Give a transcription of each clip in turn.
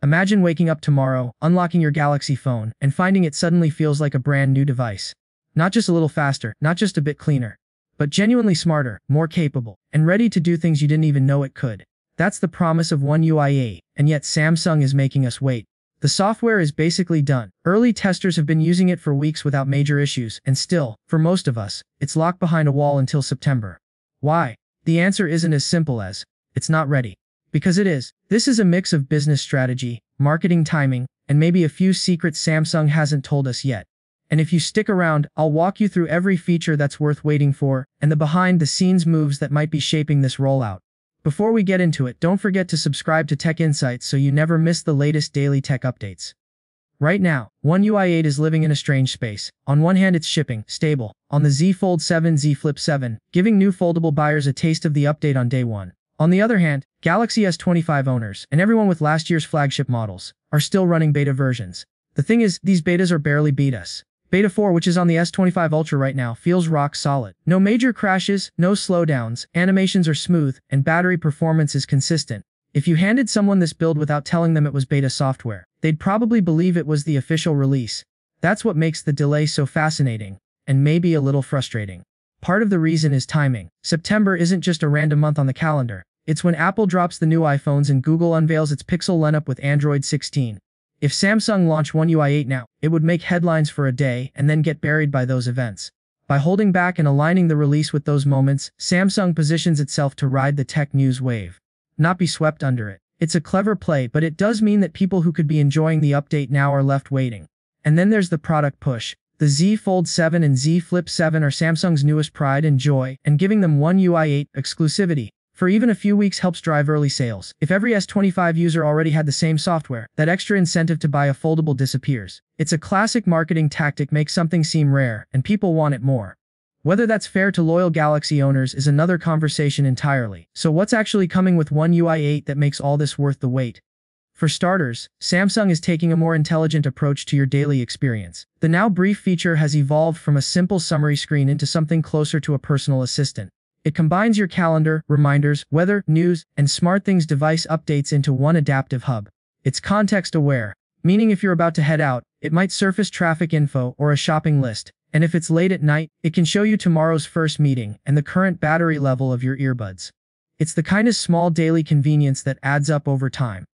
Imagine waking up tomorrow, unlocking your Galaxy phone, and finding it suddenly feels like a brand new device. Not just a little faster, not just a bit cleaner, but genuinely smarter, more capable, and ready to do things you didn't even know it could. That's the promise of One UI 8, and yet Samsung is making us wait. The software is basically done. Early testers have been using it for weeks without major issues, and still, for most of us, it's locked behind a wall until September. Why? The answer isn't as simple as, it's not ready. Because it is. This is a mix of business strategy, marketing timing, and maybe a few secrets Samsung hasn't told us yet. And if you stick around, I'll walk you through every feature that's worth waiting for, and the behind-the-scenes moves that might be shaping this rollout. Before we get into it, don't forget to subscribe to Tech Insights so you never miss the latest daily tech updates. Right now, One UI 8 is living in a strange space. On one hand, it's shipping, stable, on the Z Fold 7, Z Flip 7, giving new foldable buyers a taste of the update on day one. On the other hand, Galaxy S25 owners, and everyone with last year's flagship models, are still running beta versions. The thing is, these betas are barely beat us. Beta 4, which is on the S25 Ultra right now, feels rock solid. No major crashes, no slowdowns, animations are smooth, and battery performance is consistent. If you handed someone this build without telling them it was beta software, they'd probably believe it was the official release. That's what makes the delay so fascinating, and maybe a little frustrating. Part of the reason is timing. September isn't just a random month on the calendar. It's when Apple drops the new iPhones and Google unveils its Pixel lineup with Android 16. If Samsung launched One UI 8 now, it would make headlines for a day and then get buried by those events. By holding back and aligning the release with those moments, Samsung positions itself to ride the tech news wave, not be swept under it. It's a clever play, but it does mean that people who could be enjoying the update now are left waiting. And then there's the product push. The Z Fold 7 and Z Flip 7 are Samsung's newest pride and joy, and giving them One UI 8 exclusivity for even a few weeks helps drive early sales. If every S25 user already had the same software, that extra incentive to buy a foldable disappears. It's a classic marketing tactic: make something seem rare, and people want it more. Whether that's fair to loyal Galaxy owners is another conversation entirely. So what's actually coming with One UI 8 that makes all this worth the wait? For starters, Samsung is taking a more intelligent approach to your daily experience. The Now Brief feature has evolved from a simple summary screen into something closer to a personal assistant. It combines your calendar, reminders, weather, news, and SmartThings device updates into one adaptive hub. It's context-aware, meaning if you're about to head out, it might surface traffic info or a shopping list, and if it's late at night, it can show you tomorrow's first meeting and the current battery level of your earbuds. It's the kind of small daily convenience that adds up over time.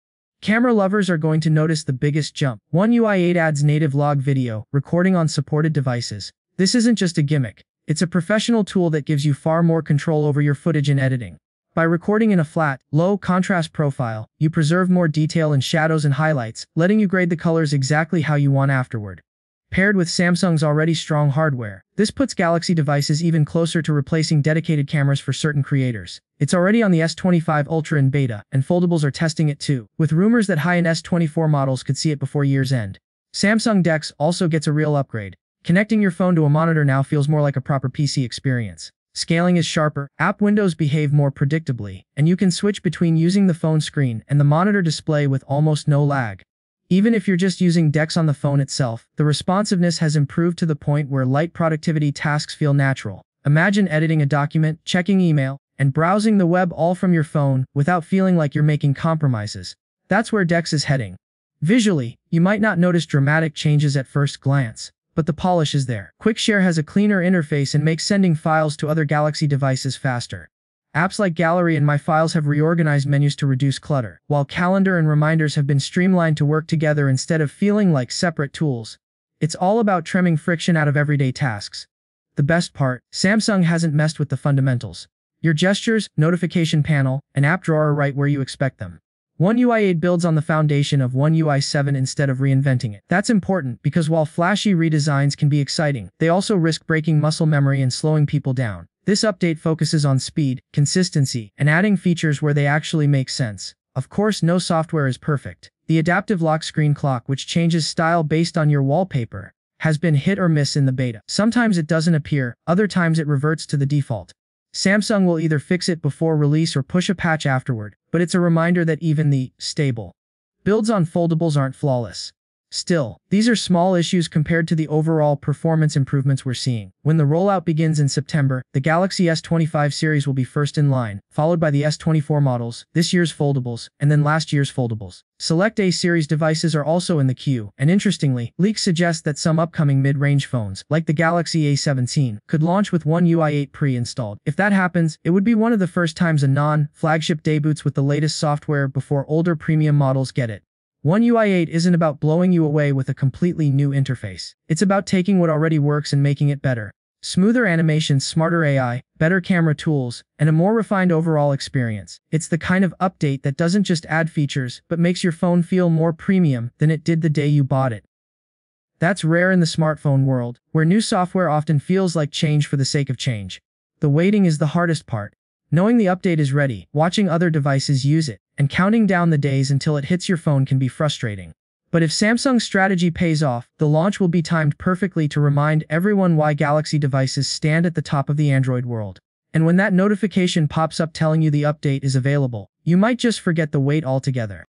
Camera lovers are going to notice the biggest jump. One UI 8 adds native log video recording on supported devices. This isn't just a gimmick. It's a professional tool that gives you far more control over your footage and editing. By recording in a flat, low-contrast profile, you preserve more detail in shadows and highlights, letting you grade the colors exactly how you want afterward. Paired with Samsung's already strong hardware, this puts Galaxy devices even closer to replacing dedicated cameras for certain creators. It's already on the S25 Ultra in beta, and foldables are testing it too, with rumors that high-end S24 models could see it before year's end. Samsung DeX also gets a real upgrade. Connecting your phone to a monitor now feels more like a proper PC experience. Scaling is sharper, app windows behave more predictably, and you can switch between using the phone screen and the monitor display with almost no lag. Even if you're just using DeX on the phone itself, the responsiveness has improved to the point where light productivity tasks feel natural. Imagine editing a document, checking email, and browsing the web all from your phone without feeling like you're making compromises. That's where DeX is heading. Visually, you might not notice dramatic changes at first glance, but the polish is there. Quick Share has a cleaner interface and makes sending files to other Galaxy devices faster. Apps like Gallery and My Files have reorganized menus to reduce clutter, while Calendar and Reminders have been streamlined to work together instead of feeling like separate tools. It's all about trimming friction out of everyday tasks. The best part, Samsung hasn't messed with the fundamentals. Your gestures, notification panel, and app drawer are right where you expect them. One UI 8 builds on the foundation of One UI 7 instead of reinventing it. That's important because while flashy redesigns can be exciting, they also risk breaking muscle memory and slowing people down. This update focuses on speed, consistency, and adding features where they actually make sense. Of course, no software is perfect. The adaptive lock screen clock, which changes style based on your wallpaper, has been hit or miss in the beta. Sometimes it doesn't appear, other times it reverts to the default. Samsung will either fix it before release or push a patch afterward, but it's a reminder that even the stable builds on foldables aren't flawless. Still, these are small issues compared to the overall performance improvements we're seeing. When the rollout begins in September, the Galaxy S25 series will be first in line, followed by the S24 models, this year's foldables, and then last year's foldables. Select A-series devices are also in the queue, and interestingly, leaks suggest that some upcoming mid-range phones, like the Galaxy A17, could launch with One UI 8 pre-installed. If that happens, it would be one of the first times a non-flagship debuts with the latest software before older premium models get it. One UI 8 isn't about blowing you away with a completely new interface. It's about taking what already works and making it better. Smoother animations, smarter AI, better camera tools, and a more refined overall experience. It's the kind of update that doesn't just add features, but makes your phone feel more premium than it did the day you bought it. That's rare in the smartphone world, where new software often feels like change for the sake of change. The waiting is the hardest part. Knowing the update is ready, watching other devices use it, and counting down the days until it hits your phone can be frustrating. But if Samsung's strategy pays off, the launch will be timed perfectly to remind everyone why Galaxy devices stand at the top of the Android world. And when that notification pops up telling you the update is available, you might just forget the wait altogether.